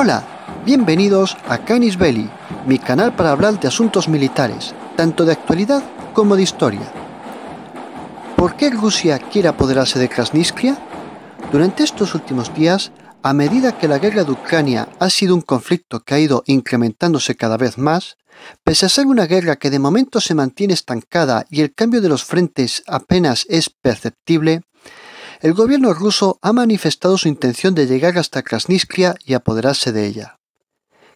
Hola, bienvenidos a Canis belli, mi canal para hablar de asuntos militares, tanto de actualidad como de historia. ¿Por qué Rusia quiere apoderarse de Krasnistria? Durante estos últimos días, a medida que la guerra de Ucrania ha sido un conflicto que ha ido incrementándose cada vez más, pese a ser una guerra que de momento se mantiene estancada y el cambio de los frentes apenas es perceptible, el gobierno ruso ha manifestado su intención de llegar hasta Krasnistria y apoderarse de ella.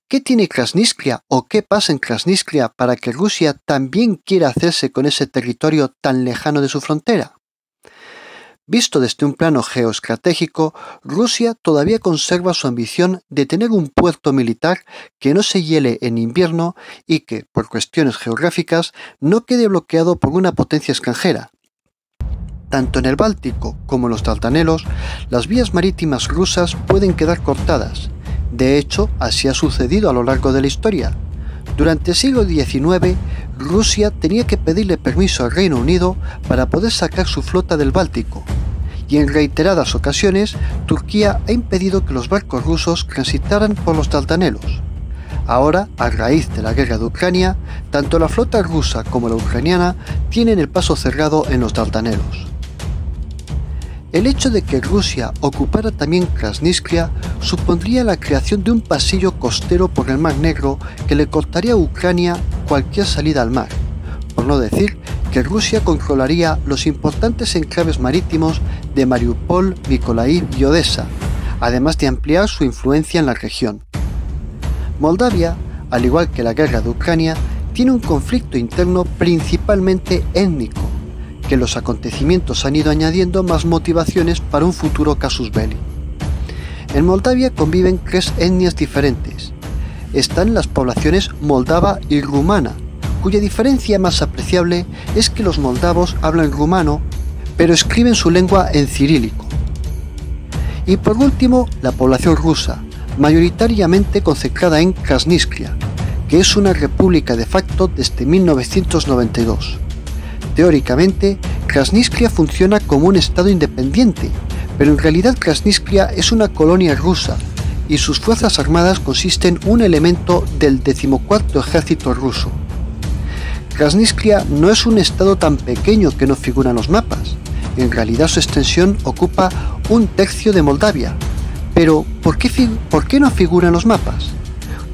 ¿Qué tiene Krasnistria o qué pasa en Krasnistria para que Rusia también quiera hacerse con ese territorio tan lejano de su frontera? Visto desde un plano geoestratégico, Rusia todavía conserva su ambición de tener un puerto militar que no se hiele en invierno y que, por cuestiones geográficas, no quede bloqueado por una potencia extranjera. Tanto en el Báltico como en los Dardanelos, las vías marítimas rusas pueden quedar cortadas. De hecho, así ha sucedido a lo largo de la historia. Durante el siglo XIX, Rusia tenía que pedirle permiso al Reino Unido para poder sacar su flota del Báltico, y en reiteradas ocasiones, Turquía ha impedido que los barcos rusos transitaran por los Dardanelos. Ahora, a raíz de la guerra de Ucrania, tanto la flota rusa como la ucraniana tienen el paso cerrado en los Dardanelos. El hecho de que Rusia ocupara también Krasnistria supondría la creación de un pasillo costero por el Mar Negro que le cortaría a Ucrania cualquier salida al mar, por no decir que Rusia controlaría los importantes enclaves marítimos de Mariupol, Mykolaiv y Odessa, además de ampliar su influencia en la región. Moldavia, al igual que la guerra de Ucrania, tiene un conflicto interno principalmente étnico, que los acontecimientos han ido añadiendo más motivaciones para un futuro casus belli. En Moldavia conviven tres etnias diferentes. Están las poblaciones moldava y rumana, cuya diferencia más apreciable es que los moldavos hablan rumano, pero escriben su lengua en cirílico. Y por último, la población rusa, mayoritariamente concentrada en Krasnistria, que es una república de facto desde 1992. Teóricamente, Krasnistria funciona como un estado independiente, pero en realidad Krasnistria es una colonia rusa y sus fuerzas armadas consisten un elemento del 14º ejército ruso. Krasnistria no es un estado tan pequeño que no figura en los mapas, en realidad su extensión ocupa un tercio de Moldavia. Pero, ¿por qué no figura en los mapas?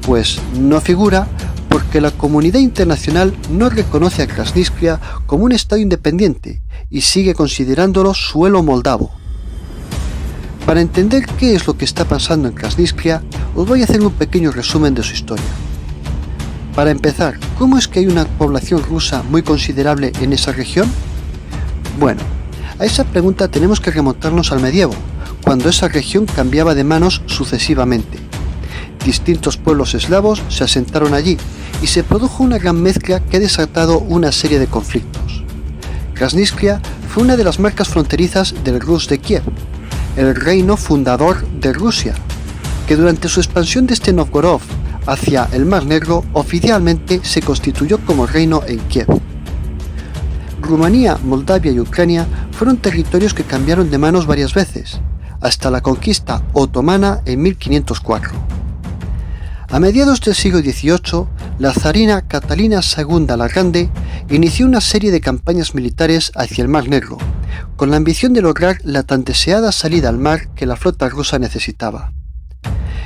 Pues no figura porque la comunidad internacional no reconoce a Krasnistria como un estado independiente y sigue considerándolo suelo moldavo. Para entender qué es lo que está pasando en Krasnistria, os voy a hacer un pequeño resumen de su historia. Para empezar, ¿cómo es que hay una población rusa muy considerable en esa región? Bueno, a esa pregunta tenemos que remontarnos al medievo, cuando esa región cambiaba de manos sucesivamente. Distintos pueblos eslavos se asentaron allí y se produjo una gran mezcla que ha desatado una serie de conflictos. Krasnistria fue una de las marcas fronterizas del Rus de Kiev, el reino fundador de Rusia, que durante su expansión desde Novgórod hacia el Mar Negro oficialmente se constituyó como reino en Kiev. Rumanía, Moldavia y Ucrania fueron territorios que cambiaron de manos varias veces, hasta la conquista otomana en 1504. A mediados del siglo XVIII, la zarina Catalina II la Grande inició una serie de campañas militares hacia el Mar Negro, con la ambición de lograr la tan deseada salida al mar que la flota rusa necesitaba.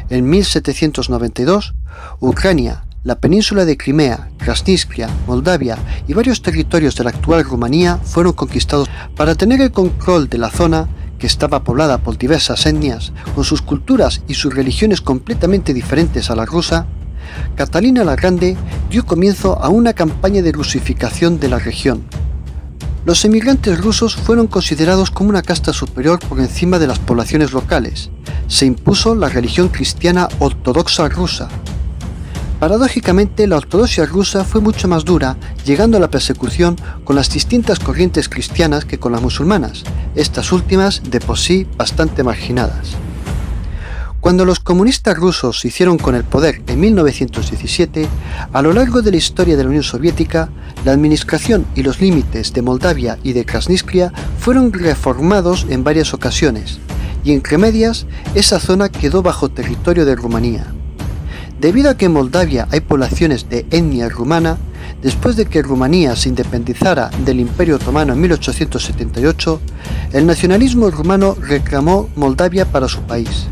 En 1792, Ucrania, la península de Crimea, Krasnistria, Moldavia y varios territorios de la actual Rumanía fueron conquistados. Para tener el control de la zona, que estaba poblada por diversas etnias, con sus culturas y sus religiones completamente diferentes a la rusa, Catalina la Grande dio comienzo a una campaña de rusificación de la región. Los emigrantes rusos fueron considerados como una casta superior por encima de las poblaciones locales. Se impuso la religión cristiana ortodoxa rusa. Paradójicamente, la ortodoxia rusa fue mucho más dura, llegando a la persecución con las distintas corrientes cristianas que con las musulmanas, estas últimas de por sí bastante marginadas. Cuando los comunistas rusos se hicieron con el poder en 1917, a lo largo de la historia de la Unión Soviética, la administración y los límites de Moldavia y de Krasnistria fueron reformados en varias ocasiones, y entre medias, esa zona quedó bajo territorio de Rumanía. Debido a que en Moldavia hay poblaciones de etnia rumana, después de que Rumanía se independizara del Imperio Otomano en 1878, el nacionalismo rumano reclamó Moldavia para su país.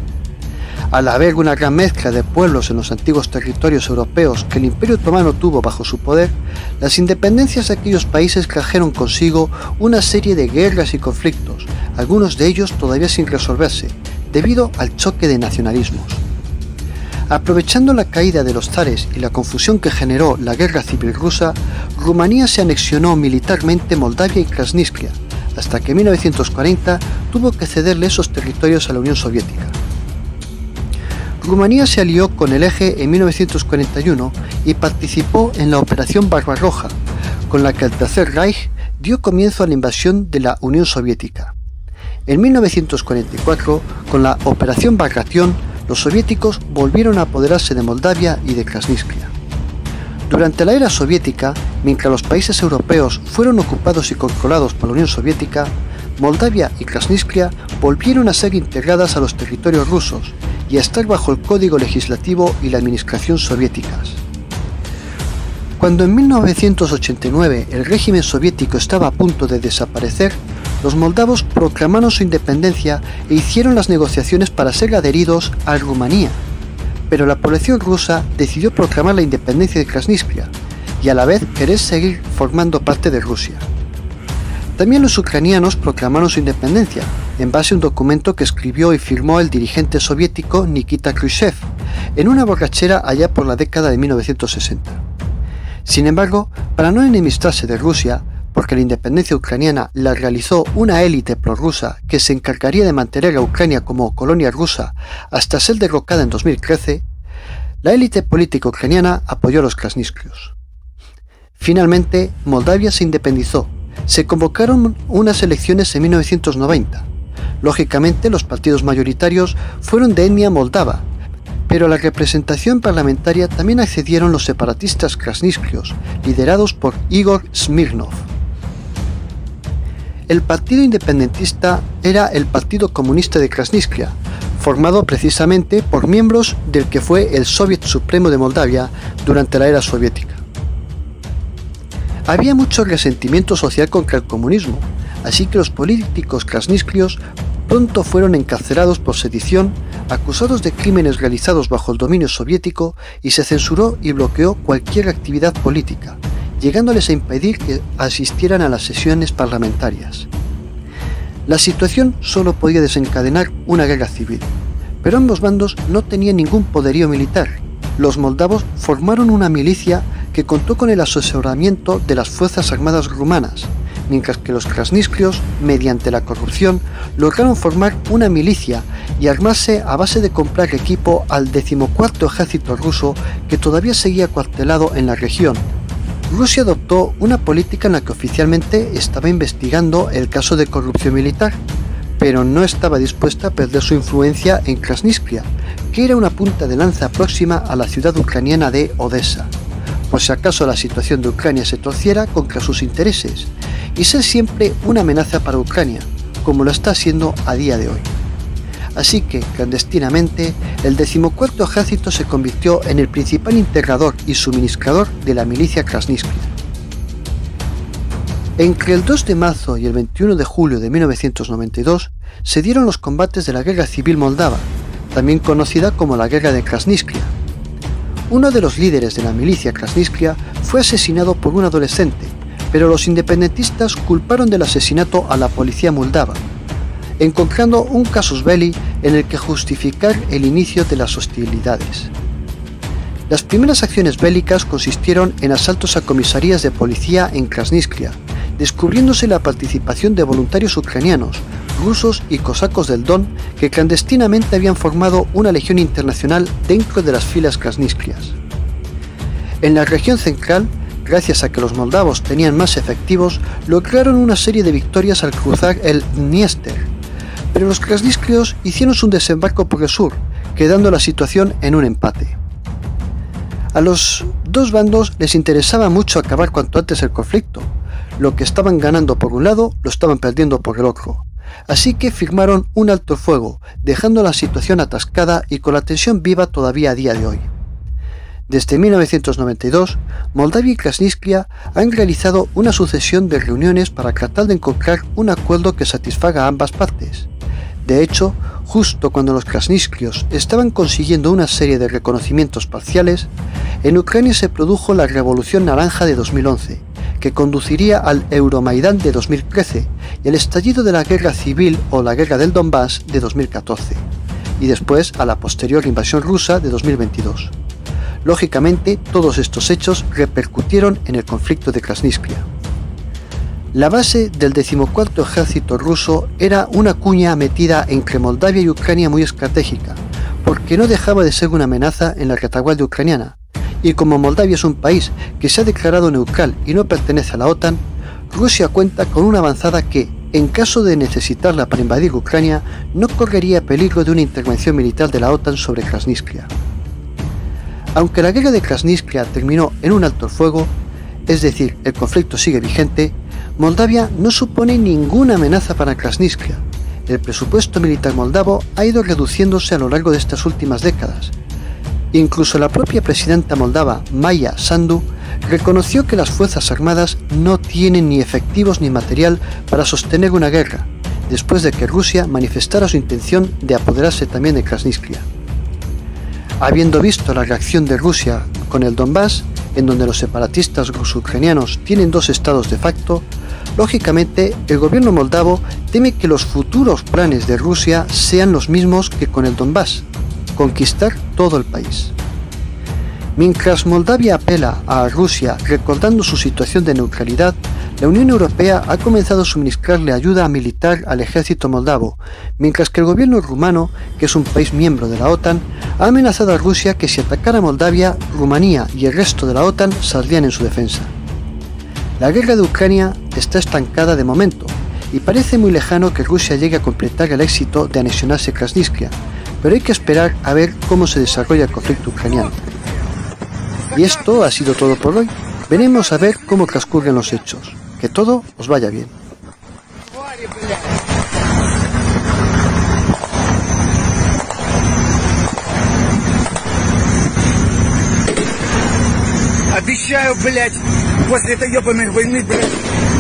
Al haber una gran mezcla de pueblos en los antiguos territorios europeos que el Imperio Otomano tuvo bajo su poder, las independencias de aquellos países trajeron consigo una serie de guerras y conflictos, algunos de ellos todavía sin resolverse, debido al choque de nacionalismos. Aprovechando la caída de los zares y la confusión que generó la guerra civil rusa, Rumanía se anexionó militarmente Moldavia y Krasnistria, hasta que en 1940 tuvo que cederle esos territorios a la Unión Soviética. Rumanía se alió con el Eje en 1941 y participó en la Operación Barbarroja, con la que el Tercer Reich dio comienzo a la invasión de la Unión Soviética. En 1944, con la Operación Bagration, los soviéticos volvieron a apoderarse de Moldavia y de Krasnistria. Durante la era soviética, mientras los países europeos fueron ocupados y controlados por la Unión Soviética, Moldavia y Krasnistria volvieron a ser integradas a los territorios rusos y a estar bajo el código legislativo y la administración soviéticas. Cuando en 1989 el régimen soviético estaba a punto de desaparecer, los moldavos proclamaron su independencia e hicieron las negociaciones para ser adheridos a Rumanía, pero la población rusa decidió proclamar la independencia de Krasnistria y a la vez querer seguir formando parte de Rusia. También los ucranianos proclamaron su independencia, en base a un documento que escribió y firmó el dirigente soviético Nikita Khrushchev, en una borrachera allá por la década de 1960. Sin embargo, para no enemistarse de Rusia, porque la independencia ucraniana la realizó una élite prorrusa que se encargaría de mantener a Ucrania como colonia rusa hasta ser derrocada en 2013, la élite política ucraniana apoyó a los krasnistrios. Finalmente, Moldavia se independizó. Se convocaron unas elecciones en 1990. Lógicamente, los partidos mayoritarios fueron de etnia moldava, pero a la representación parlamentaria también accedieron los separatistas krasnistrios, liderados por Igor Smirnov. El partido independentista era el Partido Comunista de Krasnistria, formado precisamente por miembros del que fue el Soviet Supremo de Moldavia durante la era soviética. Había mucho resentimiento social contra el comunismo, así que los políticos krasnistrios pronto fueron encarcelados por sedición, acusados de crímenes realizados bajo el dominio soviético, y se censuró y bloqueó cualquier actividad política, llegándoles a impedir que asistieran a las sesiones parlamentarias. La situación solo podía desencadenar una guerra civil, pero ambos bandos no tenían ningún poderío militar. Los moldavos formaron una milicia que contó con el asesoramiento de las Fuerzas Armadas rumanas, mientras que los krasnistrios, mediante la corrupción, lograron formar una milicia y armarse a base de comprar equipo al 14º Ejército ruso, que todavía seguía acuartelado en la región. Rusia adoptó una política en la que oficialmente estaba investigando el caso de corrupción militar, pero no estaba dispuesta a perder su influencia en Krasnistria, que era una punta de lanza próxima a la ciudad ucraniana de Odessa, por si acaso la situación de Ucrania se torciera contra sus intereses, y ser siempre una amenaza para Ucrania, como lo está siendo a día de hoy. Así que, clandestinamente, el 14º Ejército se convirtió en el principal integrador y suministrador de la milicia krasnistria. Entre el 2 de marzo y el 21 de julio de 1992 se dieron los combates de la Guerra Civil Moldava, también conocida como la Guerra de Krasnistria. Uno de los líderes de la milicia krasnistria fue asesinado por un adolescente, pero los independentistas culparon del asesinato a la policía moldava, encontrando un casus belli en el que justificar el inicio de las hostilidades. Las primeras acciones bélicas consistieron en asaltos a comisarías de policía en Krasnistria, descubriéndose la participación de voluntarios ucranianos, rusos y cosacos del Don que clandestinamente habían formado una legión internacional dentro de las filas krasnistrias. En la región central, gracias a que los moldavos tenían más efectivos, lograron una serie de victorias al cruzar el Dniester, pero los krasnistrios hicieron su desembarco por el sur, quedando la situación en un empate. A los dos bandos les interesaba mucho acabar cuanto antes el conflicto. Lo que estaban ganando por un lado lo estaban perdiendo por el otro, así que firmaron un alto el fuego, dejando la situación atascada y con la tensión viva todavía a día de hoy. Desde 1992, Moldavia y Krasnistria han realizado una sucesión de reuniones para tratar de encontrar un acuerdo que satisfaga a ambas partes. De hecho, justo cuando los krasnistrios estaban consiguiendo una serie de reconocimientos parciales, en Ucrania se produjo la Revolución Naranja de 2011, que conduciría al Euromaidán de 2013 y al estallido de la Guerra Civil o la Guerra del Donbás de 2014, y después a la posterior invasión rusa de 2022. Lógicamente, todos estos hechos repercutieron en el conflicto de Krasnistria. La base del 14º ejército ruso era una cuña metida entre Moldavia y Ucrania muy estratégica, porque no dejaba de ser una amenaza en la retaguardia ucraniana, y como Moldavia es un país que se ha declarado neutral y no pertenece a la OTAN, Rusia cuenta con una avanzada que, en caso de necesitarla para invadir Ucrania, no correría peligro de una intervención militar de la OTAN sobre Krasnistria. Aunque la guerra de Krasnistria terminó en un alto el fuego, es decir, el conflicto sigue vigente, Moldavia no supone ninguna amenaza para Krasnistria. El presupuesto militar moldavo ha ido reduciéndose a lo largo de estas últimas décadas. Incluso la propia presidenta moldava, Maya Sandu, reconoció que las fuerzas armadas no tienen ni efectivos ni material para sostener una guerra, después de que Rusia manifestara su intención de apoderarse también de Krasnistria. Habiendo visto la reacción de Rusia con el Donbás, en donde los separatistas ruso-ucranianos tienen dos estados de facto, lógicamente el gobierno moldavo teme que los futuros planes de Rusia sean los mismos que con el Donbás: conquistar todo el país. Mientras Moldavia apela a Rusia recordando su situación de neutralidad, la Unión Europea ha comenzado a suministrarle ayuda militar al ejército moldavo, mientras que el gobierno rumano, que es un país miembro de la OTAN, ha amenazado a Rusia que si atacara Moldavia, Rumanía y el resto de la OTAN saldrían en su defensa. La guerra de Ucrania está estancada de momento, y parece muy lejano que Rusia llegue a completar el éxito de anexionarse Krasnistria, pero hay que esperar a ver cómo se desarrolla el conflicto ucraniano. Y esto ha sido todo por hoy. Veremos a ver cómo transcurren los hechos. Que todo os vaya bien. Обещаю, блядь, после этой ёбаной войны, блядь.